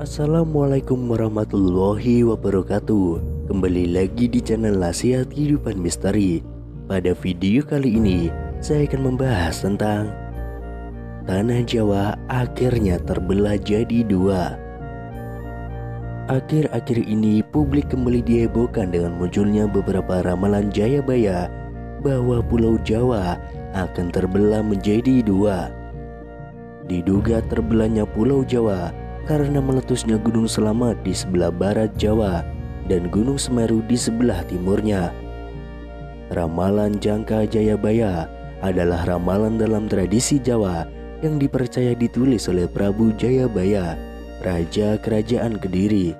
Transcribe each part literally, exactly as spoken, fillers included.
Assalamualaikum warahmatullahi wabarakatuh. Kembali lagi di channel Nasihat Kehidupan Misteri. Pada video kali ini saya akan membahas tentang Tanah Jawa akhirnya terbelah jadi dua. Akhir-akhir ini publik kembali dihebohkan dengan munculnya beberapa ramalan Jayabaya bahwa Pulau Jawa akan terbelah menjadi dua. Diduga terbelahnya Pulau Jawa karena meletusnya Gunung Slamet di sebelah barat Jawa dan Gunung Semeru di sebelah timurnya. Ramalan jangka Jayabaya adalah ramalan dalam tradisi Jawa yang dipercaya ditulis oleh Prabu Jayabaya, Raja Kerajaan Kediri.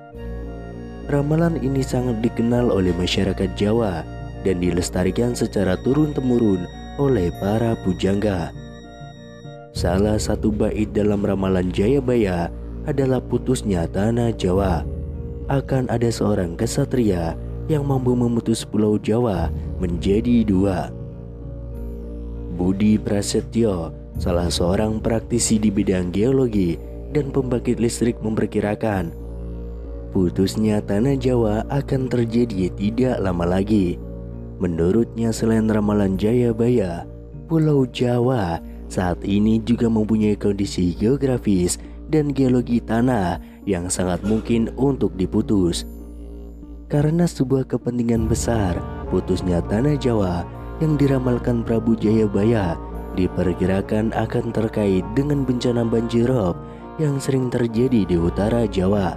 Ramalan ini sangat dikenal oleh masyarakat Jawa dan dilestarikan secara turun-temurun oleh para pujangga. Salah satu bait dalam ramalan Jayabaya adalah putusnya tanah Jawa. Akan ada seorang kesatria yang mampu memutus Pulau Jawa menjadi dua. Budi Prasetyo, salah seorang praktisi di bidang geologi dan pembangkit listrik, memperkirakan putusnya tanah Jawa akan terjadi tidak lama lagi. Menurutnya, selain ramalan Jayabaya, Pulau Jawa saat ini juga mempunyai kondisi geografis dan geologi tanah yang sangat mungkin untuk diputus. Karena sebuah kepentingan besar, putusnya tanah Jawa yang diramalkan Prabu Jayabaya diperkirakan akan terkait dengan bencana banjir rob yang sering terjadi di utara Jawa.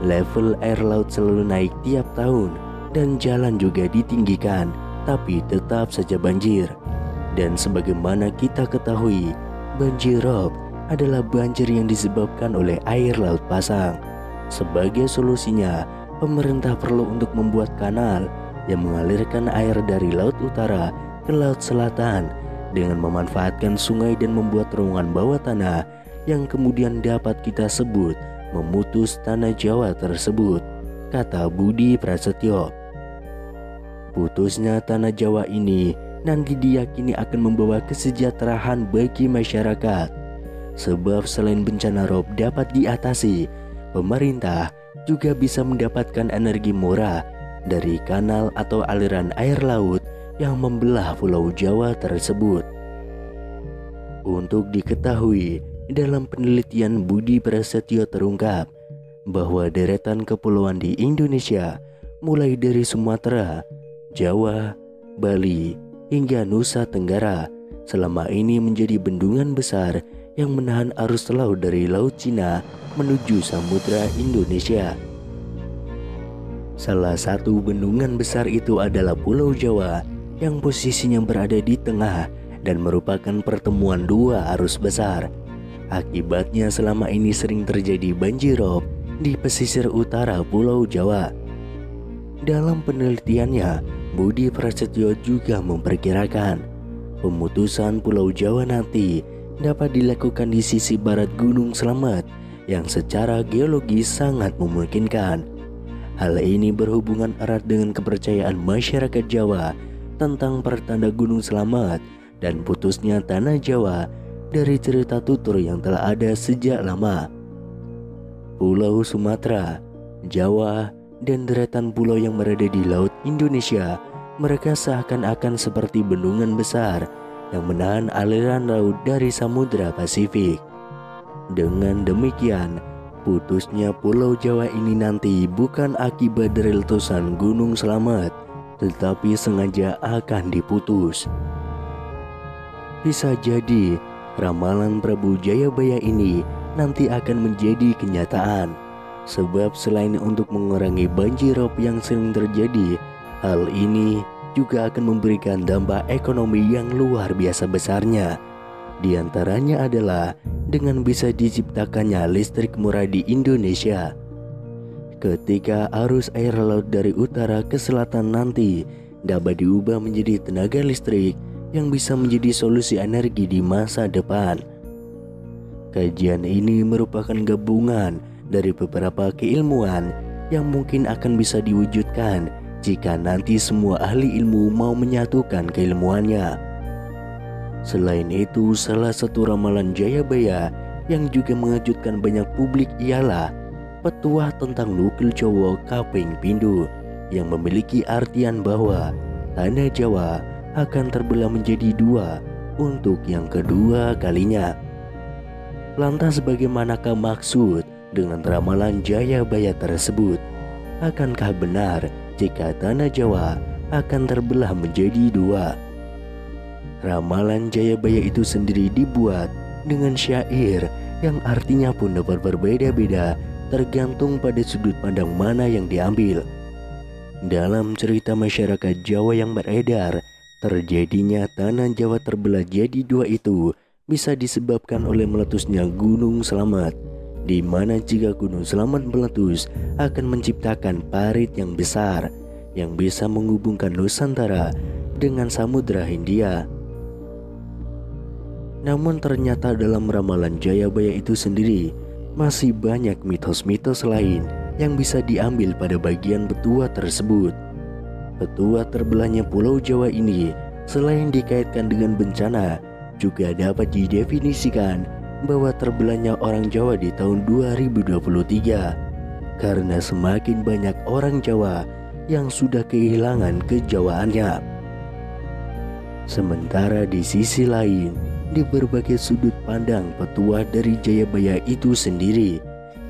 Level air laut selalu naik tiap tahun dan jalan juga ditinggikan, tapi tetap saja banjir. Dan sebagaimana kita ketahui, banjir rob adalah banjir yang disebabkan oleh air laut pasang. Sebagai solusinya, pemerintah perlu untuk membuat kanal yang mengalirkan air dari laut utara ke laut selatan dengan memanfaatkan sungai dan membuat terowongan bawah tanah yang kemudian dapat kita sebut memutus tanah Jawa tersebut, kata Budi Prasetyo. Putusnya tanah Jawa ini nanti diyakini akan membawa kesejahteraan bagi masyarakat, sebab selain bencana rob dapat diatasi, pemerintah juga bisa mendapatkan energi murah dari kanal atau aliran air laut yang membelah Pulau Jawa tersebut. Untuk diketahui, dalam penelitian Budi Prasetyo terungkap bahwa deretan kepulauan di Indonesia, mulai dari Sumatera, Jawa, Bali hingga Nusa Tenggara, selama ini menjadi bendungan besar yang menahan arus laut dari Laut Cina menuju Samudera Indonesia. Salah satu bendungan besar itu adalah Pulau Jawa yang posisinya berada di tengah dan merupakan pertemuan dua arus besar. Akibatnya selama ini sering terjadi banjir rob di pesisir utara Pulau Jawa. Dalam penelitiannya, Budi Prasetyo juga memperkirakan pemutusan Pulau Jawa nanti dapat dilakukan di sisi barat Gunung Slamet yang secara geologis sangat memungkinkan. Hal ini berhubungan erat dengan kepercayaan masyarakat Jawa tentang pertanda Gunung Slamet dan putusnya tanah Jawa dari cerita tutur yang telah ada sejak lama. Pulau Sumatera, Jawa, dan deretan pulau yang berada di laut Indonesia, mereka seakan-akan seperti bendungan besar yang menahan aliran laut dari Samudera Pasifik. Dengan demikian, putusnya Pulau Jawa ini nanti bukan akibat dari letusan Gunung Slamet, tetapi sengaja akan diputus. Bisa jadi, ramalan Prabu Jayabaya ini nanti akan menjadi kenyataan. Sebab selain untuk mengurangi banjir rob yang sering terjadi, hal ini juga akan memberikan dampak ekonomi yang luar biasa besarnya. Di antaranya adalah dengan bisa diciptakannya listrik murah di Indonesia. Ketika arus air laut dari utara ke selatan nanti dapat diubah menjadi tenaga listrik yang bisa menjadi solusi energi di masa depan. Kajian ini merupakan gabungan dari beberapa keilmuan yang mungkin akan bisa diwujudkan jika nanti semua ahli ilmu mau menyatukan keilmuannya. Selain itu, salah satu ramalan Jayabaya yang juga mengejutkan banyak publik ialah petuah tentang lukil Jawa Kaping Pindu yang memiliki artian bahwa tanah Jawa akan terbelah menjadi dua untuk yang kedua kalinya. Lantas bagaimanakah maksud dengan ramalan Jayabaya tersebut? Akankah benar jika tanah Jawa akan terbelah menjadi dua? Ramalan Jayabaya itu sendiri dibuat dengan syair yang artinya pun dapat berbeda-beda tergantung pada sudut pandang mana yang diambil. Dalam cerita masyarakat Jawa yang beredar, terjadinya tanah Jawa terbelah jadi dua itu bisa disebabkan oleh meletusnya Gunung Slamet, di mana jika Gunung Slamet meletus akan menciptakan parit yang besar yang bisa menghubungkan Nusantara dengan Samudera Hindia. Namun ternyata dalam ramalan Jayabaya itu sendiri masih banyak mitos-mitos lain yang bisa diambil pada bagian petua tersebut. Petua terbelahnya Pulau Jawa ini selain dikaitkan dengan bencana, juga dapat didefinisikan bahwa terbelahnya orang Jawa di tahun dua ribu dua puluh tiga karena semakin banyak orang Jawa yang sudah kehilangan kejawaannya. Sementara di sisi lain, di berbagai sudut pandang petua dari Jayabaya itu sendiri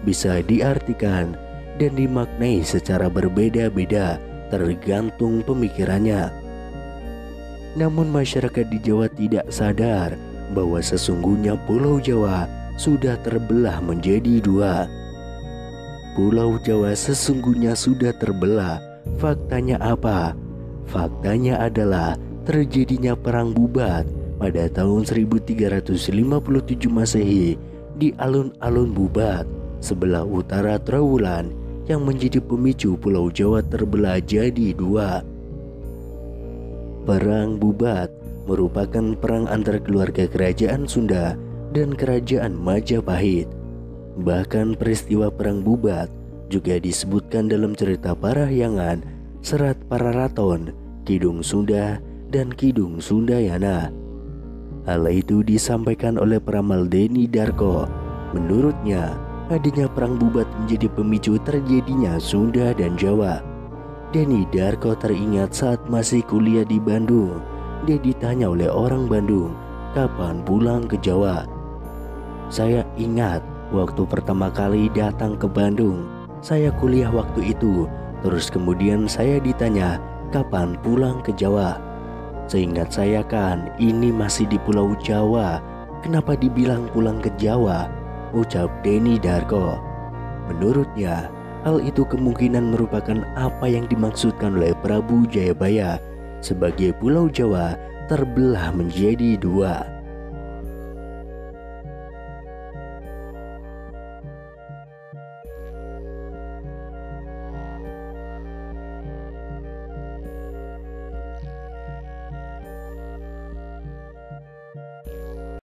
bisa diartikan dan dimaknai secara berbeda-beda tergantung pemikirannya. Namun masyarakat di Jawa tidak sadar bahwa sesungguhnya Pulau Jawa sudah terbelah menjadi dua. Pulau Jawa sesungguhnya sudah terbelah. Faktanya apa? Faktanya adalah terjadinya Perang Bubat pada tahun seribu tiga ratus lima puluh tujuh Masehi di Alun-Alun Bubat, sebelah utara Trawulan, yang menjadi pemicu Pulau Jawa terbelah jadi dua. Perang Bubat merupakan perang antar keluarga Kerajaan Sunda dan Kerajaan Majapahit. Bahkan peristiwa Perang Bubat juga disebutkan dalam cerita Parahyangan, Serat Pararaton, Kidung Sunda, dan Kidung Sundayana. Hal itu disampaikan oleh peramal Denny Darko. Menurutnya, adanya Perang Bubat menjadi pemicu terjadinya Sunda dan Jawa. Denny Darko teringat saat masih kuliah di Bandung, dia ditanya oleh orang Bandung, kapan pulang ke Jawa? Saya ingat waktu pertama kali datang ke Bandung, saya kuliah waktu itu, terus kemudian saya ditanya, kapan pulang ke Jawa? Seingat saya kan ini masih di Pulau Jawa, kenapa dibilang pulang ke Jawa? Ucap Denny Darko. Menurutnya, hal itu kemungkinan merupakan apa yang dimaksudkan oleh Prabu Jayabaya sebagai Pulau Jawa terbelah menjadi dua.